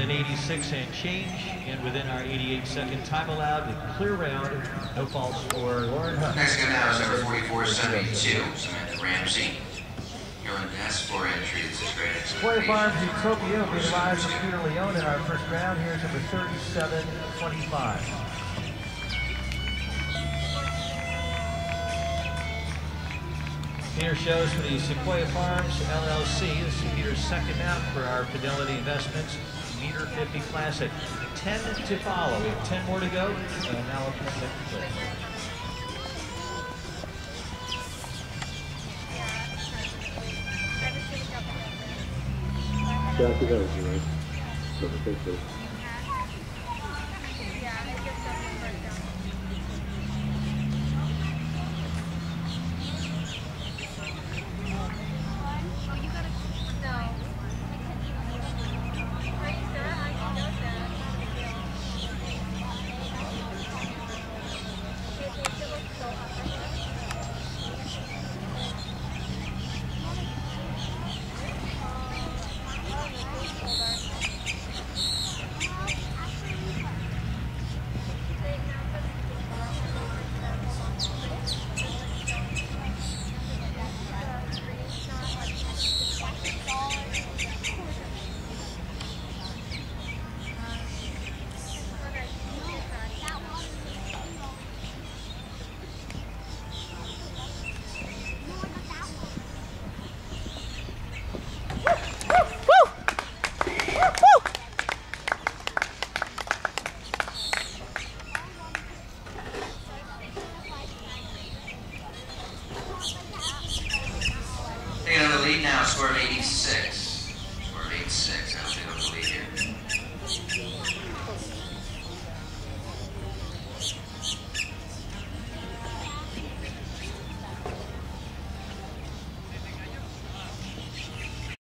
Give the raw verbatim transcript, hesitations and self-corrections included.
An eighty-six and change, and within our eighty-eight second time allowed with clear round, no false for Lauren Hunt. Next guy now is number forty-four seventy-two, Samantha Ramsey. You're on S for entry. This is great. Sequoia Farms Utopia will be live with Peter Leone in our first round. Here's number thirty-seven twenty-five. Here shows for the Sequoia Farms L L C. This is Peter's second out for our Fidelity Investments Meter fifty Classic. ten to follow. We have ten more to go. So now we'll come back to play. Got the energy, right? So the big